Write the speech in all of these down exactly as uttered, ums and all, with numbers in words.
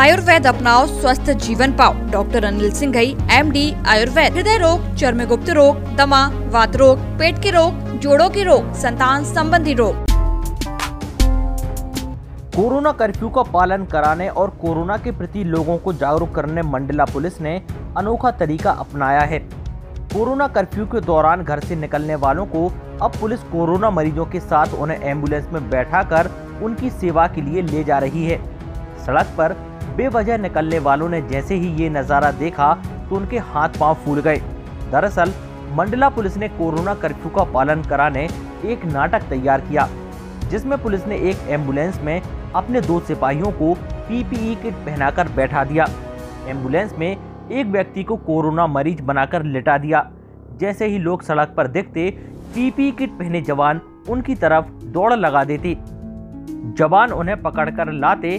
आयुर्वेद अपनाओ, स्वस्थ जीवन पाओ। डॉक्टर अनिल सिंह गई एमडी आयुर्वेद। हृदय रोग, चर्म गुप्त रोग, दमा, वात रोग, पेट के रोग, जोड़ों के रोग, संतान संबंधी रोग। कोरोना कर्फ्यू का पालन कराने और कोरोना के प्रति लोगों को जागरूक करने मंडला पुलिस ने अनोखा तरीका अपनाया है। कोरोना कर्फ्यू के दौरान घर से निकलने वालों को अब पुलिस कोरोना मरीजों के साथ उन्हें एम्बुलेंस में बैठाकर उनकी सेवा के लिए ले जा रही है। सड़क पर बेवजह निकलने वालों ने जैसे ही ये नज़ारा देखा तो उनके हाथ पांव फूल गए। दरअसल मंडला पुलिस ने कोरोना कर्फ्यू का पालन कराने एक नाटक तैयार किया, जिसमें पुलिस ने एक एम्बुलेंस में अपने दो सिपाहियों को पीपीई किट पहनाकर बैठा दिया। एम्बुलेंस में एक व्यक्ति को कोरोना मरीज बनाकर लिटा दिया। जैसे ही लोग सड़क पर देखते, पीपीई किट पहने जवान उनकी तरफ दौड़ लगा देते। जवान उन्हें पकड़कर लाते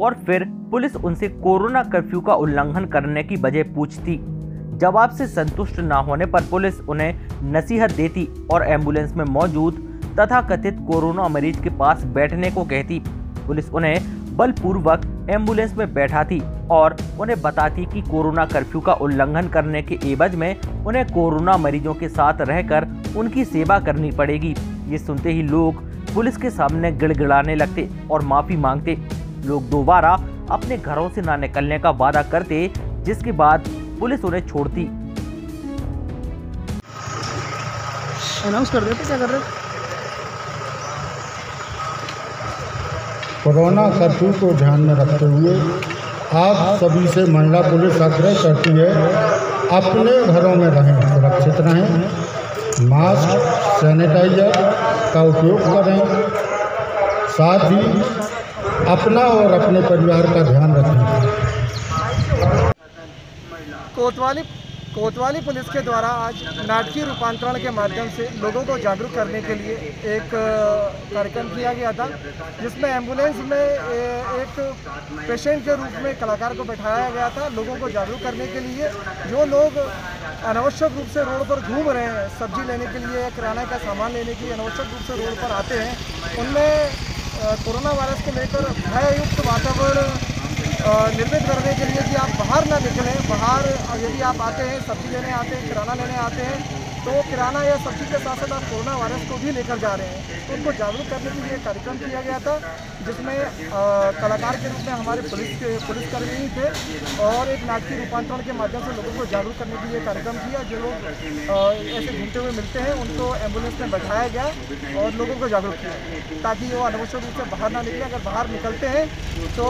और फिर पुलिस उनसे कोरोना कर्फ्यू का उल्लंघन करने की वजह पूछती। जवाब से संतुष्ट न होने पर पुलिस उन्हें नसीहत देती और एम्बुलेंस में मौजूद तथाकथित कोरोना मरीज के पास बैठने को कहती। पुलिस उन्हें बलपूर्वक एम्बुलेंस में बैठाती और उन्हें बताती कि कोरोना कर्फ्यू का उल्लंघन करने के एवज में उन्हें कोरोना मरीजों के साथ रहकर उनकी सेवा करनी पड़ेगी। ये सुनते ही लोग पुलिस के सामने गिड़गिड़ाने लगते और माफ़ी मांगते। लोग दोबारा अपने घरों से ना निकलने का वादा करते, जिसके बाद पुलिस उन्हें छोड़ती। अनाउंस कर देते क्या कर रहे? कोरोना कर्फ्यू को ध्यान में रखते हुए आप सभी से मंडला पुलिस आग्रह करती है, अपने घरों में रहें, सुरक्षित रहें, मास्क, सैनिटाइजर का उपयोग करें, साथ ही अपना और अपने परिवार का ध्यान रखें। कोतवाली कोतवाली पुलिस के द्वारा आज नाटकीय रूपांतरण के माध्यम से लोगों को जागरूक करने के लिए एक कार्यक्रम किया गया था, जिसमें एम्बुलेंस में एक पेशेंट के रूप में कलाकार को बैठाया गया था। लोगों को जागरूक करने के लिए जो लोग अनावश्यक रूप से रोड पर घूम रहे हैं, सब्जी लेने के लिए, किराना का सामान लेने के लिए अनावश्यक रूप से रोड पर आते हैं, उनमें कोरोना वायरस को लेकर भययुक्त वातावरण निर्मित करने के लिए कि आप बाहर ना निकलें। बाहर यदि आप आते हैं, सब्जी लेने आते हैं, किराना लेने आते हैं, तो किराना या सब्जी के साथ साथ आप कोरोना वायरस को भी लेकर जा रहे हैं। तो उनको जागरूक करने के लिए कार्यक्रम किया गया था, जिसमें आ, कलाकार के रूप में हमारे पुलिस के पुलिसकर्मी ही थे और एक नाटकीय रूपांतरण के माध्यम से लोगों को जागरूक करने के लिए कार्यक्रम किया। जो लोग ऐसे घूमते हुए मिलते हैं, उनको एम्बुलेंस में बैठाया गया और लोगों को जागरूक किया, ताकि वो अनावश्यक रूप से बाहर ना निकले। अगर बाहर निकलते हैं तो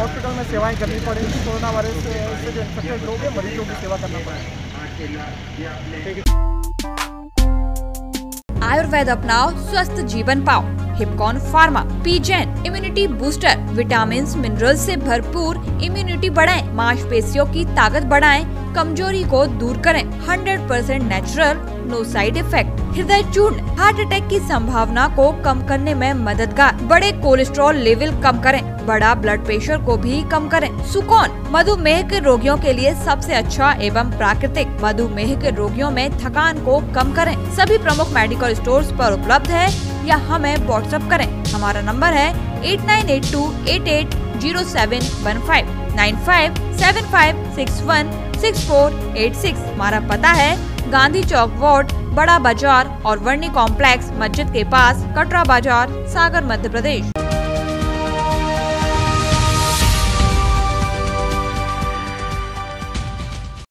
हॉस्पिटल में सेवाएँ करनी पड़ेगी। कोरोना वायरस से जो इन्फेक्टेड लोग हैं, मरीजों की सेवा करना पड़ेगा। आयुर्वेद अपनाओ, स्वस्थ जीवन पाओ। हिप्कॉन फार्मा, पीजेन इम्यूनिटी बूस्टर, विटामिन, मिनरल से भरपूर इम्यूनिटी बढ़ाएं, मांसपेशियों की ताकत बढ़ाएं, कमजोरी को दूर करें। Hundred percent natural, no side effect. हृदय चूर्ण, हार्ट अटैक की संभावना को कम करने में मददगार। बड़े कोलेस्ट्रॉल लेवल कम करें, बड़ा ब्लड प्रेशर को भी कम करें। सुकौन, मधुमेह के रोगियों के लिए सबसे अच्छा एवं प्राकृतिक। मधुमेह के रोगियों में थकान को कम करें। सभी प्रमुख मेडिकल स्टोर्स पर उपलब्ध है या हमें व्हाट्सएप करें। हमारा नंबर है eight nine eight two eight eight zero seven one five, nine five seven five six one six four eight six. हमारा पता है गांधी चौक वार्ड, बड़ा बाजार और वर्णी कॉम्प्लेक्स, मस्जिद के पास, कटरा बाजार, सागर, मध्य प्रदेश।